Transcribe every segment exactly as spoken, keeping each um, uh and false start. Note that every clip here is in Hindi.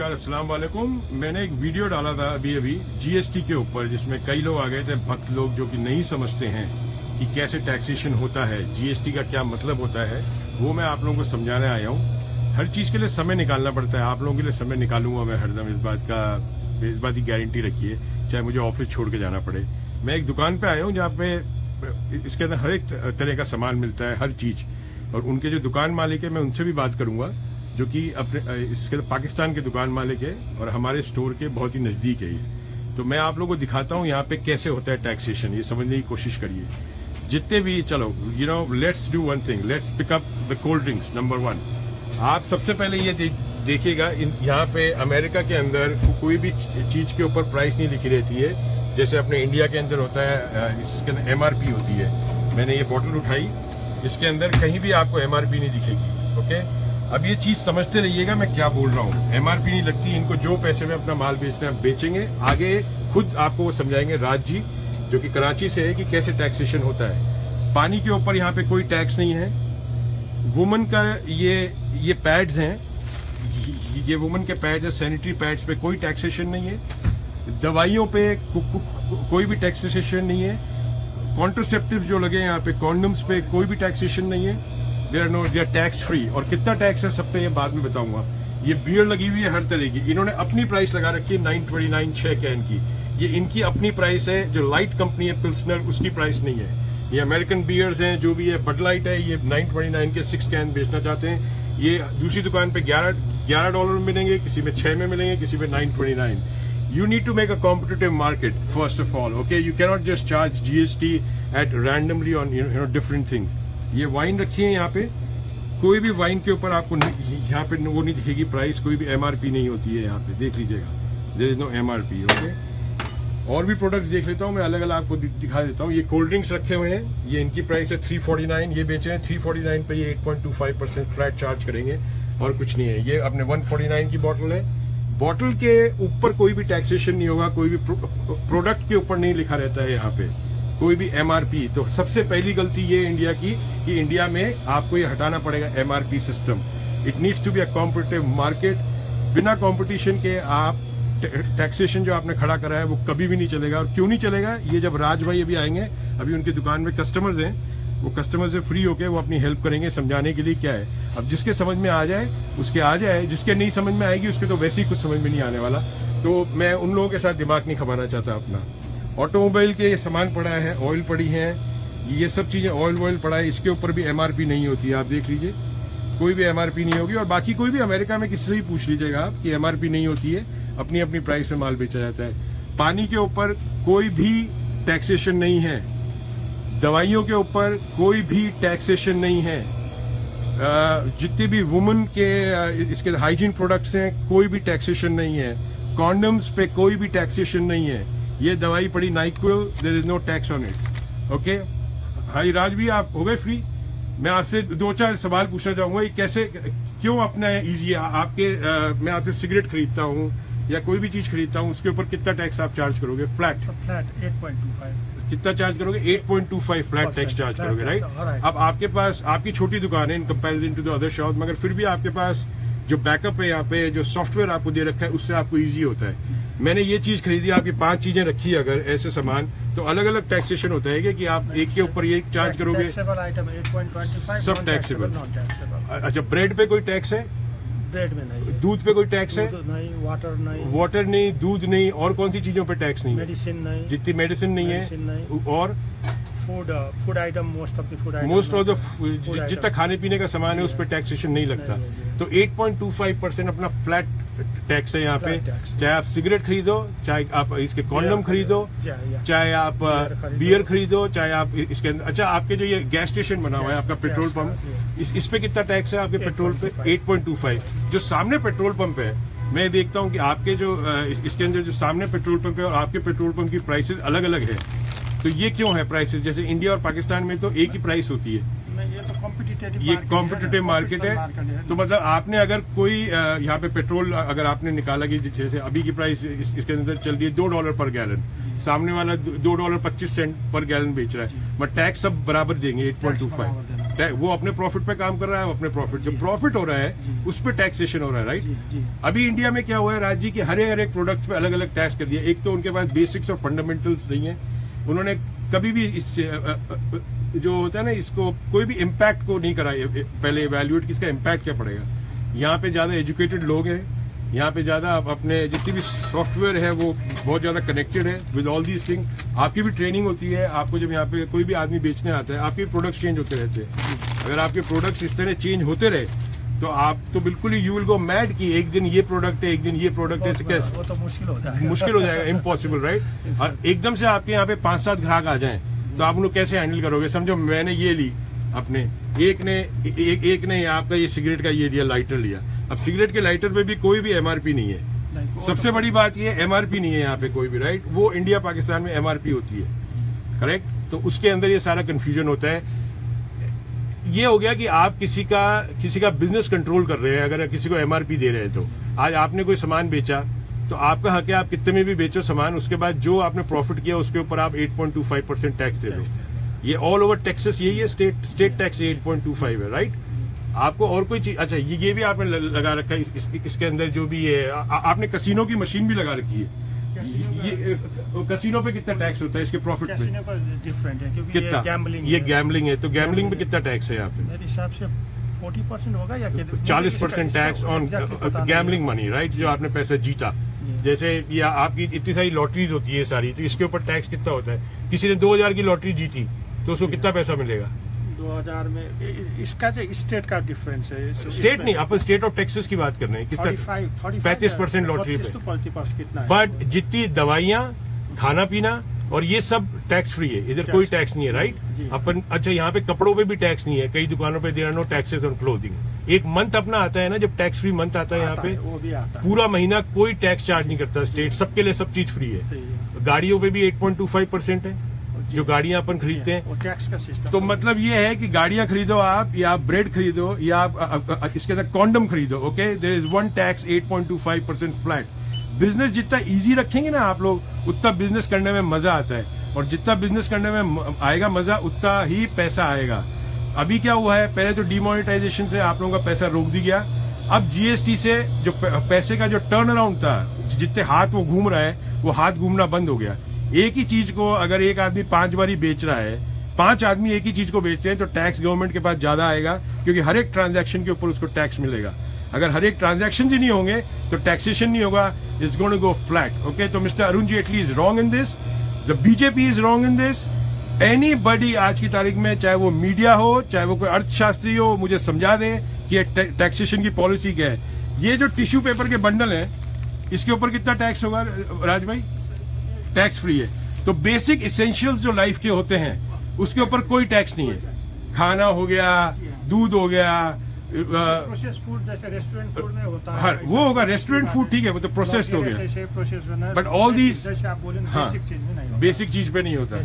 नमस्कार, अस्सलाम वालेकुम। मैंने एक वीडियो डाला था अभी अभी जीएसटी के ऊपर, जिसमें कई लोग आ गए थे, भक्त लोग जो कि नहीं समझते हैं कि कैसे टैक्सेशन होता है, जीएसटी का क्या मतलब होता है, वो मैं आप लोगों को समझाने आया हूँ। हर चीज़ के लिए समय निकालना पड़ता है, आप लोगों के लिए समय निकालूंगा मैं हरदम, इस बात का इस बात की गारंटी रखिए, चाहे मुझे ऑफिस छोड़ के जाना पड़े। मैं एक दुकान पर आया हूँ जहाँ पे इसके अंदर हर एक तरह का सामान मिलता है, हर चीज़। और उनके जो दुकान मालिक है, मैं उनसे भी बात करूँगा, जो कि अपने इसके पाकिस्तान के दुकान मालिक है और हमारे स्टोर के बहुत ही नज़दीक है ये। तो मैं आप लोगों को दिखाता हूँ यहाँ पे कैसे होता है टैक्सेशन, ये समझने की कोशिश करिए जितने भी। चलो, you know, let's do one thing, let's pick up the cold drinks number one. आप सबसे पहले ये दे, देखिएगा यहाँ पे अमेरिका के अंदर कोई भी चीज़ के ऊपर प्राइस नहीं लिखी रहती है, जैसे अपने इंडिया के अंदर होता है। इसके अंदर एम आर पी होती है। मैंने ये बॉटल उठाई, इसके अंदर कहीं भी आपको एम आर पी नहीं दिखेगी। ओके, अब ये चीज़ समझते रहिएगा मैं क्या बोल रहा हूँ, एमआरपी नहीं लगती इनको। जो पैसे में अपना माल बेचना है बेचेंगे, आगे खुद आपको वो समझाएंगे राज जी, जो कि कराची से है, कि कैसे टैक्सेशन होता है। पानी के ऊपर यहाँ पे कोई टैक्स नहीं है। वुमन का ये ये पैड्स हैं, ये वुमन के पैड्स हैं, सैनिटरी पैड्स पे कोई टैक्सेशन नहीं है। दवाइयों पर को, को, को, कोई भी टैक्सेशन नहीं है। कॉन्ट्रोसेप्टिव जो लगे यहाँ पे, कॉन्डम्स पे कोई भी टैक्सेशन नहीं है। They are no they are tax free. और कितना टैक्स है सब पे ये बाद में बताऊंगा। ये बियर लगी हुई है हर तरह की, इन्होंने अपनी प्राइस लगा रखी है नाइन ट्वेंटी नाइन छः कैन की। ये इनकी अपनी प्राइस है, जो लाइट कंपनी है पिल्सनर, उसकी प्राइस नहीं है। ये अमेरिकन बियर्स हैं जो भी है, बड लाइट है, ये नाइन ट्वेंटी नाइन के सिक्स कैन बेचना चाहते हैं। ये दूसरी दुकान पर ग्यारह ग्यारह डॉलर में मिलेंगे, किसी में छः में मिलेंगे, किसी में nine twenty nine. You need to make a competitive market first of all. Okay, you cannot just charge G S T at randomly on you know different things. ये वाइन रखी है यहाँ पे, कोई भी वाइन के ऊपर आपको यहाँ पे वो नहीं दिखेगी प्राइस, कोई भी एमआरपी नहीं होती है यहाँ पे, देख लीजिएगा, there is no MRP. Okay, और भी प्रोडक्ट्स देख लेता हूँ मैं, अलग अलग आपको दिखा देता हूँ। ये कोल्ड ड्रिंक्स रखे हुए हैं, ये इनकी प्राइस है थ्री फोर्टी नाइन, ये बेचे हैं थ्री फोर्टी नाइन पे, ये eight point two five percent flat charge करेंगे और कुछ नहीं है। ये अपने वन फोर्टी नाइन की बॉटल है। बॉटल के ऊपर कोई भी टैक्सेशन नहीं होगा, कोई भी प्रोडक्ट के ऊपर नहीं लिखा रहता है यहाँ पे कोई भी एमआरपी। तो सबसे पहली गलती ये इंडिया की, कि इंडिया में आपको ये हटाना पड़ेगा MRP system. It needs to be a competitive market. बिना कंपटीशन के आप टैक्सेशन जो आपने खड़ा करा है वो कभी भी नहीं चलेगा। और क्यों नहीं चलेगा, ये जब राज भाई अभी आएंगे, अभी उनकी दुकान में कस्टमर्स हैं, वो कस्टमर से फ्री होकर वो अपनी हेल्प करेंगे समझाने के लिए क्या है। अब जिसके समझ में आ जाए उसके आ जाए, जिसके नहीं समझ में आएगी उसके तो वैसे ही कुछ समझ में नहीं आने वाला। तो मैं उन लोगों के साथ दिमाग नहीं खपाना चाहता अपना। ऑटोमोबाइल के सामान पड़ा है, ऑयल पड़ी है, ये सब चीज़ें, ऑयल वॉयल पड़ा है, इसके ऊपर भी एमआरपी नहीं होती है। आप देख लीजिए, कोई भी एमआरपी नहीं होगी। और बाकी कोई भी अमेरिका में किसी से भी पूछ लीजिएगा आप कि एमआरपी नहीं होती है, अपनी अपनी प्राइस में माल बेचा जाता है। पानी के ऊपर कोई भी टैक्सेशन नहीं है, दवाइयों के ऊपर कोई भी टैक्सेशन नहीं है, जितने भी वुमेन के इसके हाइजीन प्रोडक्ट्स हैं कोई भी टैक्सेशन नहीं है, कॉन्डम्स पे कोई भी टैक्सेशन नहीं है। ये दवाई पड़ी NyQuil, there is no tax on it. Okay, hi Raj भी, आप हो गए फ्री। मैं आपसे दो चार सवाल पूछना चाहूंगा, ये कैसे क्यों अपना इजी है आपके। आ, मैं आपसे सिगरेट खरीदता हूँ या कोई भी चीज खरीदता हूँ, उसके ऊपर कितना टैक्स आप चार्ज करोगे? Flat flat eight point two five. कितना चार्ज करोगे? Eight point two five flat tax charge करोगे, राइट? अब आपके पास, आपकी छोटी दुकान है in comparison to the other shop, मगर फिर भी आपके पास जो बैकअप है यहाँ पे, जो सॉफ्टवेयर आपको दे रखा है, उससे आपको ईजी होता है। मैंने ये चीज खरीदी, आपकी पांच चीजें रखी, अगर ऐसे सामान तो अलग अलग टैक्सेशन होता है कि आप एक के ऊपर ये चार्ज करोगे। सब टैक्सेबल। अच्छा, ब्रेड पे कोई टैक्स है? ब्रेड में नहीं। दूध पे कोई टैक्स है? नहीं। वाटर नहीं। वाटर नहीं, दूध नहीं, और कौन सी चीजों पे टैक्स नहीं? मेडिसिन नहीं, जितनी मेडिसिन नहीं है। और food food item, most of the food item, most of the जितना खाने पीने का सामान है उस पर टैक्सेशन नहीं लगता। तो eight point two five percent अपना फ्लैट टैक्स है यहाँ पे, चाहे आप सिगरेट खरीदो, चाहे आप इसके कॉन्डम खरीदो, चाहे आप बियर खरीदो, चाहे आप इसके। अच्छा, आपके जो ये गैस स्टेशन बना हुआ है, आपका पेट्रोल पंप, इस, इस पे कितना टैक्स है आपके पेट्रोल पे? Eight point two five. जो सामने पेट्रोल पंप है, मैं देखता हूँ कि आपके जो इस, इसके अंदर जो सामने पेट्रोल पंप है और आपके पेट्रोल पंप की प्राइसेज अलग अलग है, तो ये क्यों है प्राइसेज? जैसे इंडिया और पाकिस्तान में तो एक ही प्राइस होती है। ये कॉम्पिटिटिव मार्केट है, तो मतलब आपने अगर कोई यहाँ पे पेट्रोल अगर आपने निकाला कि जैसे अभी की प्राइस इस, इसके अंदर चल रही है दो डॉलर पर गैलन, सामने वाला दो डॉलर पच्चीस सेंट पर गैलन बेच रहा है, बट टैक्स सब बराबर देंगे एट पॉइंट टू फाइव। वो अपने प्रॉफिट पे काम कर रहा है, अपने प्रॉफिट जो प्रॉफिट हो रहा है उस पर टैक्सेशन हो रहा है, राइट जी, जी। अभी इंडिया में क्या हुआ है राज जी की हरे हरे प्रोडक्ट्स पे अलग अलग टैक्स कर दिया। एक तो उनके पास बेसिक्स और फंडामेंटल्स नहीं है, उन्होंने कभी भी इस जो होता है ना इसको कोई भी इम्पैक्ट को नहीं कराई पहले इवेल्यूएट कि इसका इम्पैक्ट क्या पड़ेगा। यहाँ पे ज्यादा एजुकेटेड लोग हैं, यहाँ पे ज्यादा आप अपने जितनी भी सॉफ्टवेयर है वो बहुत ज्यादा कनेक्टेड है विद ऑल दीज थिंग। आपकी भी ट्रेनिंग होती है, आपको जब यहाँ पे कोई भी आदमी बेचने आता है आपके प्रोडक्ट्स चेंज होते रहते हैं। अगर आपके प्रोडक्ट्स इस तरह चेंज होते रहे तो आप तो बिल्कुल ही यू विल गो मैड कि एक दिन ये प्रोडक्ट है एक दिन ये प्रोडक्ट है, कैसे वो तो मुश्किल हो जाएगा, मुश्किल हो जाएगा, इम्पॉसिबल राइट। और एकदम से आपके यहाँ पे पांच सात ग्राहक आ जाएं तो आप उनको कैसे हैंडल करोगे। समझो मैंने ये ली अपने एक ने एक, एक ने आपका ये सिगरेट का ये लिया लाइटर लिया, अब सिगरेट के लाइटर पे भी कोई भी एमआरपी नहीं है। सबसे बड़ी बात ये एमआरपी नहीं है यहाँ पे कोई भी, राइट। वो इंडिया पाकिस्तान में एमआरपी होती है, करेक्ट। तो उसके अंदर ये सारा कंफ्यूजन होता है। ये हो गया कि आप किसी का किसी का बिजनेस कंट्रोल कर रहे हैं। अगर किसी को एमआरपी दे रहे हैं तो आज आपने कोई सामान बेचा तो आपका हक है आप कितने में भी बेचो सामान, उसके बाद जो आपने प्रॉफिट किया उसके ऊपर आप आठ पॉइंट दो पाँच परसेंट टैक्स दे दो। ये ऑल ओवर टेक्सास यही है, स्टेट स्टेट टैक्स आठ पॉइंट दो पाँच है, राइट। आपको और कोई चीज अच्छा ये ये भी आपने लगा रखा है इस, इस, इसके अंदर जो भी है आ, आपने कसिनो की मशीन भी लगा रखी है। ये कसिनो पे कितना टैक्स होता है इसके प्रॉफिट पे? कसिनो पर डिफरेंट है क्योंकि ये गैम्बलिंग ये गैम्बलिंग है तो गैम्बलिंग पे कितना टैक्स है यहाँ पे? मेरे हिसाब से चालीस परसेंट होगा या चालीस percent tax on gambling money, right. जो आपने पैसा जीता जैसे ये आपकी इतनी सारी लॉटरीज होती है सारी, तो इसके ऊपर टैक्स कितना होता है? किसी ने दो हजार की लॉटरी जीती तो उसको कितना पैसा मिलेगा दो हजार में? इसका जो स्टेट का डिफरेंस है so स्टेट नहीं, अपन स्टेट ऑफ टेक्सास की बात कर रहे हैं। कितना? पैंतीस परसेंट लॉटरी पे। बट जितनी दवाइयाँ खाना पीना और ये सब टैक्स फ्री है, इधर कोई टैक्स नहीं है, राइट। अपन अच्छा यहाँ पे कपड़ों पे भी टैक्स नहीं है, कई दुकानों पे there are no taxes on clothing. एक मंथ अपना आता है ना जब टैक्स फ्री मंथ आता है यहाँ पे, वो भी आता है। पूरा महीना कोई टैक्स चार्ज नहीं करता स्टेट, सबके लिए सब चीज फ्री है। गाड़ियों पे भी eight point two five percent है जो गाड़ियां अपन खरीदते हैं, टैक्स का सिस्टम। तो मतलब ये है कि गाड़ियां खरीदो आप या आप ब्रेड खरीदो या आप, आप, आप इसके साथ कॉन्डम खरीदो, okay, there is one tax आठ पॉइंट दो पाँच परसेंट फ्लैट। बिजनेस जितना इजी रखेंगे ना आप लोग उतना बिजनेस करने में मजा आता है, और जितना बिजनेस करने में आएगा मजा उतना ही पैसा आएगा। अभी क्या हुआ है, पहले तो डिमोनेटाइजेशन से आप लोगों का पैसा रोक दिया गया, अब जीएसटी से जो पैसे का जो टर्न अराउंड था जितने हाथ वो घूम रहा है वो हाथ घूमना बंद हो गया। एक ही चीज को अगर एक आदमी पांच बारी बेच रहा है, पांच आदमी एक ही चीज को बेच रहे हैं तो टैक्स गवर्नमेंट के पास ज्यादा आएगा क्योंकि हर एक ट्रांजैक्शन के ऊपर उसको टैक्स मिलेगा। अगर हर एक ट्रांजैक्शन ही नहीं होंगे तो टैक्सेशन नहीं होगा, it's going to go flat, okay. तो mister Arun Jaitley is wrong in this, the BJP is wrong in this. Anybody आज की तारीख में, चाहे वो मीडिया हो चाहे वो कोई अर्थशास्त्री हो, मुझे समझा दें कि टैक्सेशन की पॉलिसी क्या है। ये जो टिश्यू पेपर के बंडल है इसके ऊपर कितना टैक्स होगा राज भाई? टैक्स फ्री है। तो बेसिक इसेंशियल्स जो लाइफ के होते हैं उसके ऊपर कोई टैक्स नहीं है। खाना हो गया, दूध हो गया, प्रोसेस्ड फूड जैसे रेस्टोरेंट फूड में होता है वो होगा, रेस्टोरेंट फूड ठीक है वो तो प्रोसेस्ड हो गया, बट ऑल दीज बेसिक चीज पे नहीं होता।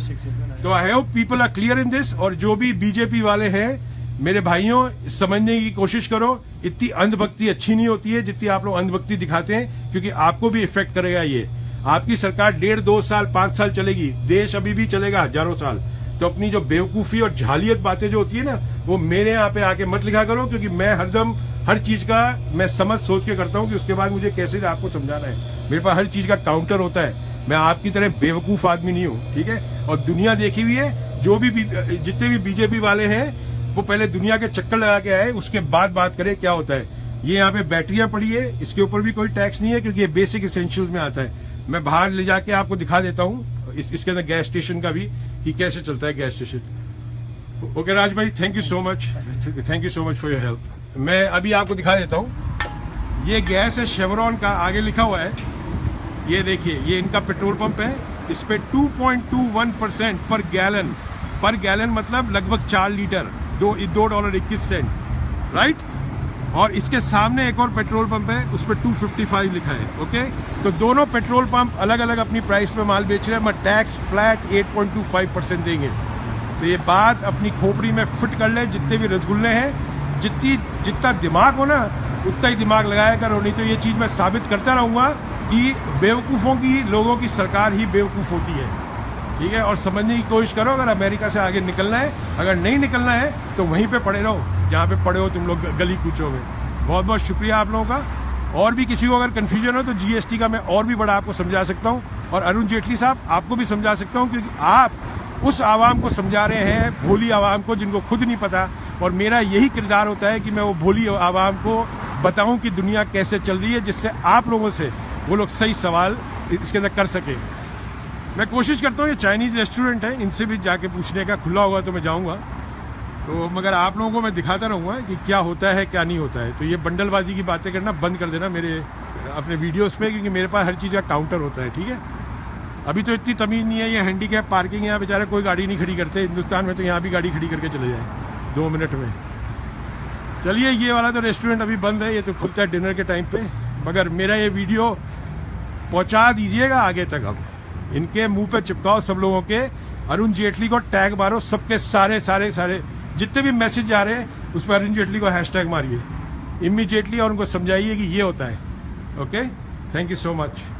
तो I hope people are clear in this. और जो भी बीजेपी वाले हैं मेरे भाइयों, समझने की कोशिश करो, इतनी अंधभक्ति अच्छी नहीं होती है जितनी आप लोग अंधभक्ति दिखाते हैं, क्योंकि आपको भी इफेक्ट करेगा। ये आपकी सरकार डेढ़ दो साल पांच साल चलेगी, देश अभी भी चलेगा हजारों साल। तो अपनी जो बेवकूफी और झालियत बातें जो होती है ना वो मेरे यहाँ पे आके मत लिखा करो, क्योंकि मैं हरदम हर चीज का मैं समझ सोच के करता हूँ कि उसके बाद मुझे कैसे आपको समझाना है। मेरे पास हर चीज का काउंटर होता है, मैं आपकी तरह बेवकूफ आदमी नहीं हूँ, ठीक है। और दुनिया देखी हुई है, जो भी जितने भी बीजेपी वाले हैं वो पहले दुनिया के चक्कर लगा के आए, उसके बाद बात करें क्या होता है। ये यहाँ पे बैटरियां पड़ी है, इसके ऊपर भी कोई टैक्स नहीं है क्योंकि ये बेसिक एसेंशियल में आता है। मैं बाहर ले जाके आपको दिखा देता हूँ इस, इसके अंदर गैस स्टेशन का भी कि कैसे चलता है गैस स्टेशन। ओके राज भाई, thank you so much, thank you so much for your help. मैं अभी आपको दिखा देता हूँ, ये गैस है शेवरॉन का, आगे लिखा हुआ है, ये देखिए ये इनका पेट्रोल पंप है। इस पर two point two one percent per gallon, per gallon मतलब लगभग चार लीटर दो दो डॉलर इक्कीस सेंट राइट। और इसके सामने एक और पेट्रोल पंप है, उस पर टू फिफ्टी फाइव लिखा है, ओके। तो दोनों पेट्रोल पंप अलग अलग अपनी प्राइस पे माल बेच रहे हैं, मगर टैक्स फ्लैट आठ पॉइंट दो पाँच परसेंट देंगे। तो ये बात अपनी खोपड़ी में फिट कर ले, जितने भी रसगुल्ले हैं, जितनी जितना दिमाग हो ना उतना ही दिमाग लगाया करो, नहीं तो ये चीज़ मैं साबित करता रहूँगा कि बेवकूफ़ों की, लोगों की सरकार ही बेवकूफ़ होती है, ठीक है, और समझने की कोशिश करो अगर अमेरिका से आगे निकलना है, अगर नहीं निकलना है तो वहीं पे पड़े रहो जहाँ पे पड़े हो, तुम लोग गली कूचोगे। बहुत बहुत शुक्रिया आप लोगों का। और भी किसी को अगर कन्फ्यूजन हो तो जीएसटी का मैं और भी बड़ा आपको समझा सकता हूँ, और अरुण जेटली साहब आपको भी समझा सकता हूँ, क्योंकि आप उस आवाम को समझा रहे हैं, भोली आवाम को जिनको खुद नहीं पता। और मेरा यही किरदार होता है कि मैं वो भोली आवाम को बताऊँ कि दुनिया कैसे चल रही है, जिससे आप लोगों से वो लोग सही सवाल इसके अंदर कर सकें। मैं कोशिश करता हूँ, ये चाइनीज़ रेस्टोरेंट है, इनसे भी जाके पूछने का, खुला होगा तो मैं जाऊँगा, तो मगर आप लोगों को मैं दिखाता रहूँगा कि क्या होता है क्या नहीं होता है। तो ये बंडलबाजी की बातें करना बंद कर देना मेरे अपने वीडियोस पे, क्योंकि मेरे पास हर चीज़ का काउंटर होता है। ठीक है, अभी तो इतनी तमीज़ नहीं है, ये हैंडीकैप पार्किंग, यहाँ बेचारे कोई गाड़ी नहीं खड़ी करते हिंदुस्तान में, तो यहाँ भी गाड़ी खड़ी करके चले जाएँ दो मिनट में। चलिए, ये वाला तो रेस्टोरेंट अभी बंद है, ये तो खुलता है डिनर के टाइम पर, मगर मेरा ये वीडियो पहुँचा दीजिएगा आगे तक। अब इनके मुंह पे चिपकाओ सब लोगों के, अरुण जेटली को टैग मारो, सबके सारे सारे सारे जितने भी मैसेज आ रहे हैं उस पर अरुण जेटली को हैशटैग मारिए इमीडिएटली, और उनको समझाइए कि ये होता है। Okay, thank you so much.